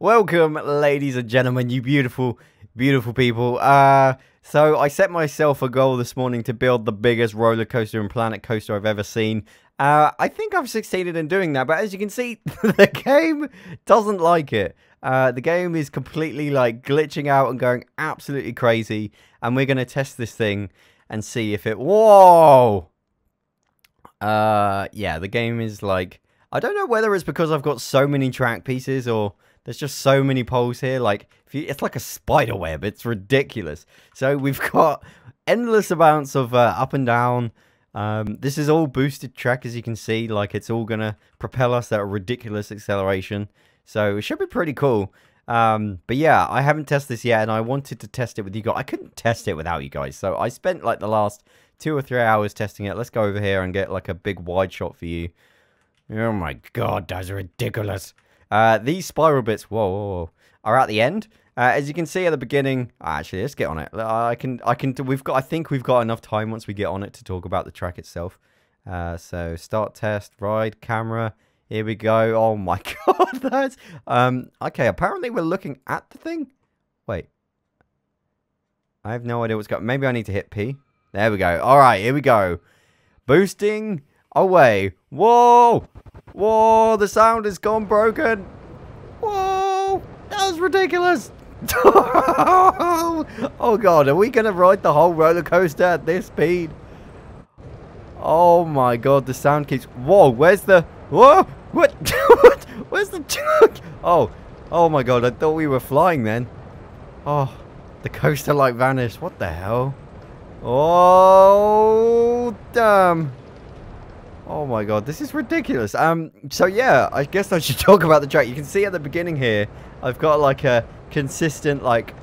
Welcome, ladies and gentlemen, you beautiful, beautiful people. So I set myself a goal this morning to build the biggest roller coaster and Planet Coaster I've ever seen. I think I've succeeded in doing that, but as you can see, the game doesn't like it. The game is completely like glitching out and going absolutely crazy. And we're going to test this thing and see if it... Whoa! Yeah, the game is like... I don't know whether it's because I've got so many track pieces or... There's just so many poles here, like, it's like a spider web, it's ridiculous. So we've got endless amounts of up and down. This is all boosted track, as you can see, like it's all gonna propel us at a ridiculous acceleration. So it should be pretty cool. But yeah, I haven't tested this yet, and I wanted to test it with you guys. I couldn't test it without you guys, so I spent like the last 2 or 3 hours testing it. Let's go over here and get like a big wide shot for you. Oh my god, that's ridiculous. These spiral bits, whoa, are at the end. As you can see at the beginning, actually, let's get on it. I think we've got enough time once we get on it to talk about the track itself. So start, test, ride, camera. Here we go. Oh my god, that's, okay, apparently we're looking at the thing. Wait. I have no idea what's going on. Maybe I need to hit P. There we go. All right, here we go. Boosting away. Whoa. Whoa, the sound has gone broken. Whoa, that was ridiculous. Oh god, are we gonna ride the whole roller coaster at this speed? Oh my god, the sound keeps... Whoa, where's the... Whoa, what? What? Where's the... Oh, oh my god, I thought we were flying then. Oh, the coaster like vanished. What the hell? Oh, damn. Oh my god, this is ridiculous. So yeah, I guess I should talk about the track. You can see at the beginning here, I've got like a consistent, like,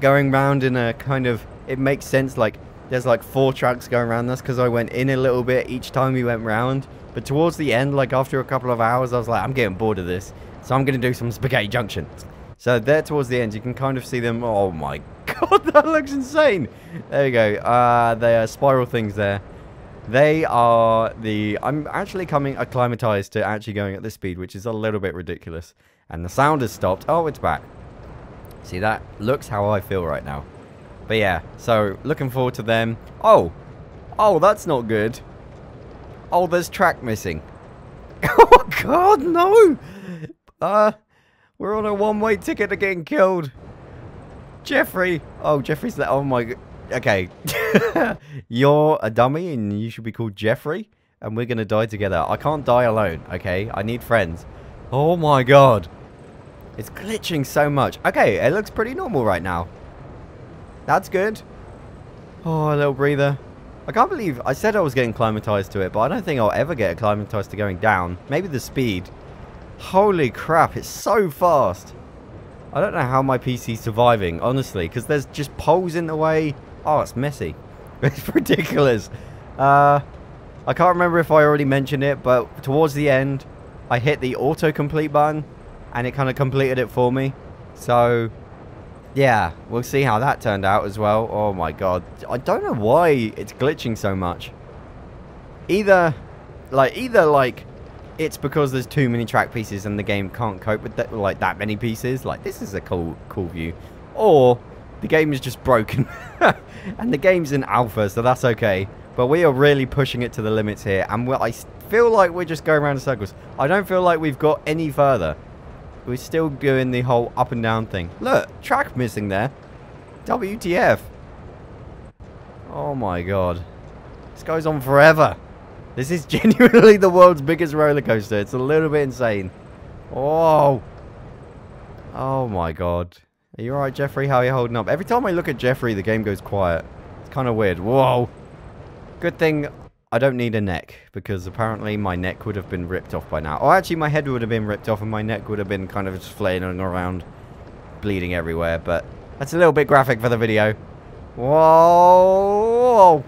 going round in a kind of, it makes sense, like, there's like 4 tracks going around. That's because I went in a little bit each time we went round. But towards the end, like after a couple of hours, I was like, I'm getting bored of this. So I'm going to do some Spaghetti Junction. So there towards the end, you can kind of see them. Oh my god, that looks insane. There you go. They are spiral things there. They are the... I'm actually coming acclimatized to actually going at this speed, which is a little bit ridiculous. And the sound has stopped. Oh, it's back. See, that looks how I feel right now. But yeah, so looking forward to them. Oh. Oh, that's not good. Oh, there's track missing. Oh, god, no. We're on a one-way ticket to getting killed. Jeffrey. Oh, Jeffrey's there. Oh, my god. Okay, you're a dummy and you should be called Jeffrey, and we're going to die together. I can't die alone, okay? I need friends. Oh my god. It's glitching so much. Okay, it looks pretty normal right now. That's good. Oh, a little breather. I can't believe I said I was getting acclimatized to it, but I don't think I'll ever get acclimatized to going down. Maybe the speed. Holy crap, it's so fast. I don't know how my PC's surviving, honestly, because there's just poles in the way. Oh, it's messy. It's ridiculous. I can't remember if I already mentioned it, but towards the end, I hit the autocomplete button, and it kind of completed it for me. So, yeah, we'll see how that turned out as well. Oh, my god. I don't know why it's glitching so much. Either, like... It's because there's too many track pieces and the game can't cope with that, like that many pieces. Like, this is a cool view. Or the game is just broken. And the game's in alpha, so that's okay. But we are really pushing it to the limits here. And I feel like we're just going around in circles. I don't feel like we've got any further. We're still doing the whole up and down thing. Look, track missing there. WTF. Oh my god. This goes on forever. This is genuinely the world's biggest roller coaster. It's a little bit insane. Oh. Oh my god. Are you alright, Jeffrey? How are you holding up? Every time I look at Jeffrey, the game goes quiet. It's kind of weird. Whoa. Good thing I don't need a neck, because apparently my neck would have been ripped off by now. Oh, actually, my head would have been ripped off and my neck would have been kind of just flailing around, bleeding everywhere. But that's a little bit graphic for the video. Whoa.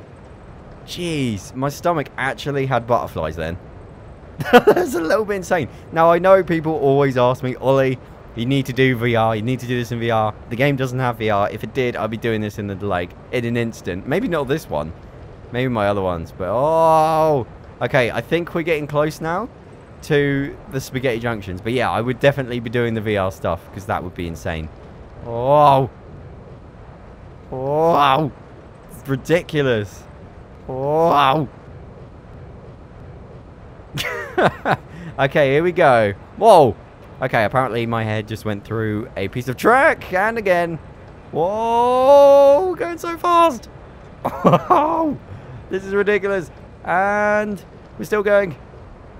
Jeez, my stomach actually had butterflies then. That's a little bit insane. Now, I know people always ask me, Ollie, you need to do VR. You need to do this in VR. The game doesn't have VR. If it did, I'd be doing this in the, like, in an instant. Maybe not this one. Maybe my other ones. But, oh. Okay, I think we're getting close now to the spaghetti junctions. But yeah, I would definitely be doing the VR stuff because that would be insane. Oh, wow, it's ridiculous. Wow. Okay, here we go. Whoa. Okay, apparently my head just went through a piece of track, and again. Whoa, going so fast. Oh, this is ridiculous. And we're still going.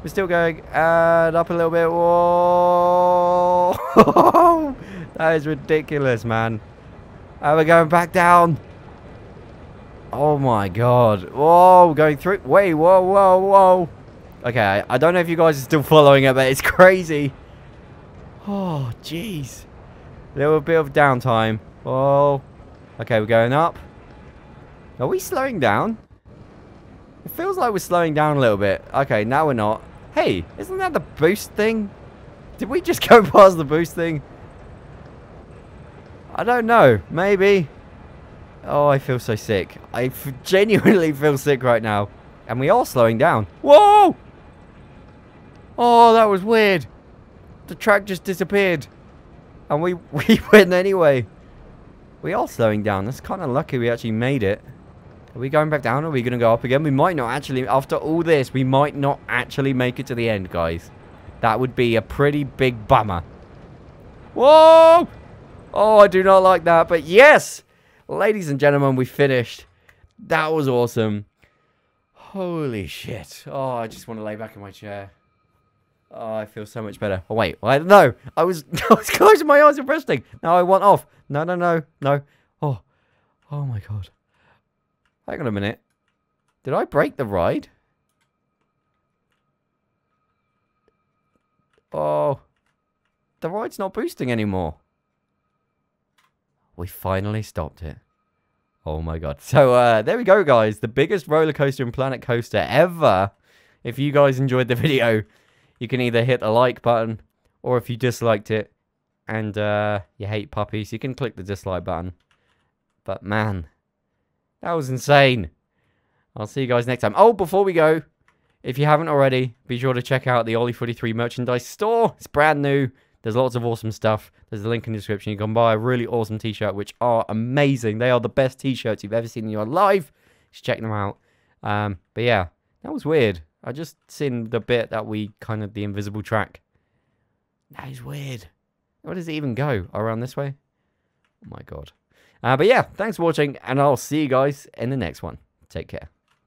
We're still going. And up a little bit. Whoa. That is ridiculous, man. And we're going back down. Oh, my God. Whoa, going through. Wait, whoa, whoa, whoa. Okay, I don't know if you guys are still following it, but it's crazy. Oh, jeez. Little bit of downtime. Oh. Okay, we're going up. Are we slowing down? It feels like we're slowing down a little bit. Okay, now we're not. Hey, isn't that the boost thing? Did we just go past the boost thing? I don't know. Maybe. Oh, I feel so sick. I genuinely feel sick right now. And we are slowing down. Whoa! Oh, that was weird. The track just disappeared. And we went anyway. We are slowing down. That's kind of lucky we actually made it. Are we going back down? Or are we going to go up again? We might not actually. After all this, we might not actually make it to the end, guys. That would be a pretty big bummer. Whoa! Oh, I do not like that. But yes! Ladies and gentlemen, we finished. That was awesome. Holy shit. Oh, I just want to lay back in my chair. Oh, I feel so much better. Oh, wait. Well, no. I was closing my eyes and resting. Now I want off. No, no, no. No. Oh. Oh, my God. Hang on a minute. Did I break the ride? Oh. The ride's not boosting anymore. We finally stopped it. Oh, my God. So, there we go, guys. The biggest roller coaster in Planet Coaster ever. If you guys enjoyed the video, you can either hit the like button, or if you disliked it and you hate puppies, you can click the dislike button. But man, that was insane. I'll see you guys next time. Oh, before we go, if you haven't already, be sure to check out the Olli43 merchandise store. It's brand new. There's lots of awesome stuff. There's a link in the description. You can buy a really awesome t-shirt, which are amazing. They are the best t-shirts you've ever seen in your life. Just check them out. But yeah, that was weird. I just seen the bit that we kind of the invisible track. That is weird. Where does it even go? Around this way? Oh my God. But yeah, thanks for watching, and I'll see you guys in the next one. Take care.